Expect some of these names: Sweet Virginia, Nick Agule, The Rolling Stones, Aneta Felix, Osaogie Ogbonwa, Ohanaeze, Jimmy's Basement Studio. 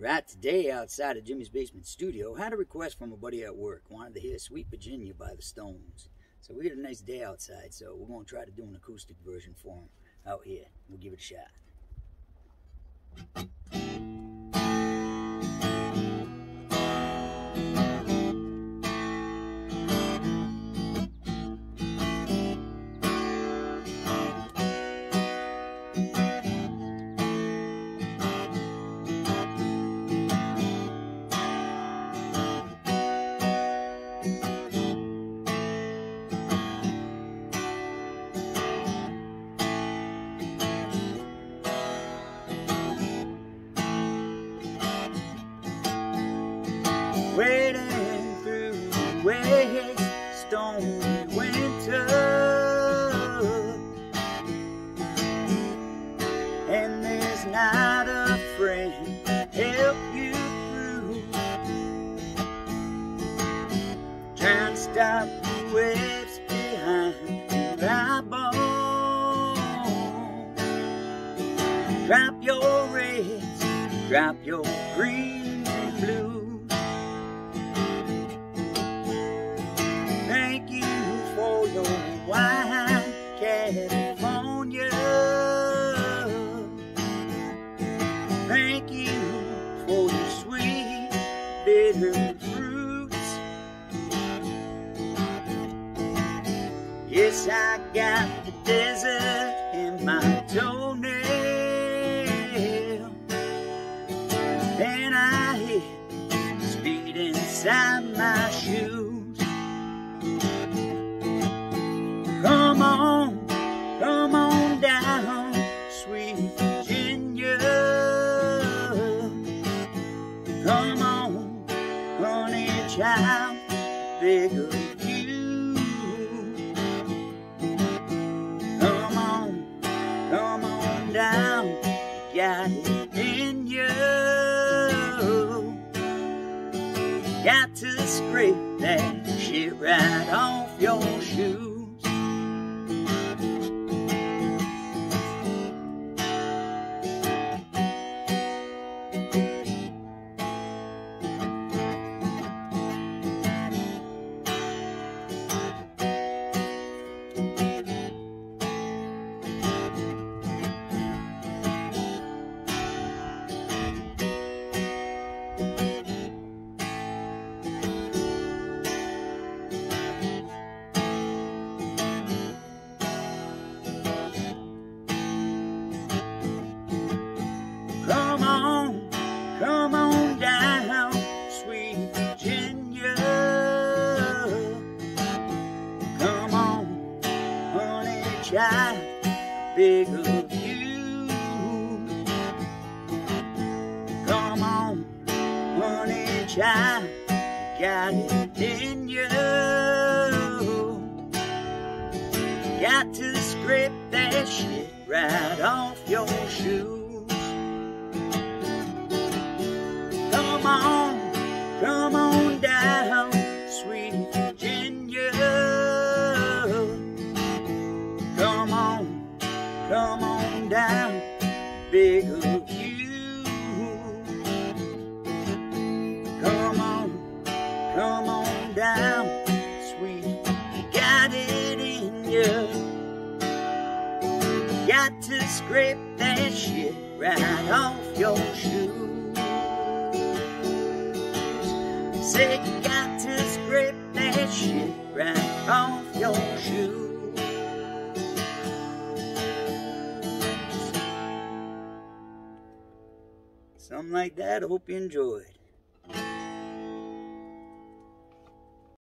Right today, outside of Jimmy's Basement Studio, had a request from a buddy at work. Wanted to hear Sweet Virginia by the Stones. So we had a nice day outside, so we're going to try to do an acoustic version for him out here. We'll give it a shot. Wading through the waves, stormy winter, and there's not a friend to help you through. Trying to stop the waves behind the ball. Drop your reds, drop your greens and blues. Thank you for your wine, California. Thank you for your sweet, bitter fruits. Yes, I got the desert in my toenail, and I hit speed inside my shoe. Come on down, Sweet Virginia. Come on, honey child, big of you. Come on down, you got it in you. Got to scrape that shit right off your shoe. Come on down, Sweet Virginia. Come on, honey child, big of you. Come on, honey child, you got it in you. Got to scrape that shit right off your shoe. Come on down, Sweet Virginia. Come on down, big of you. Come on down, sweet, you got it in you. Got to scrape that shit right off your shoe. Say you got to scrape that shit right off your shoe. Something like that. I hope you enjoyed.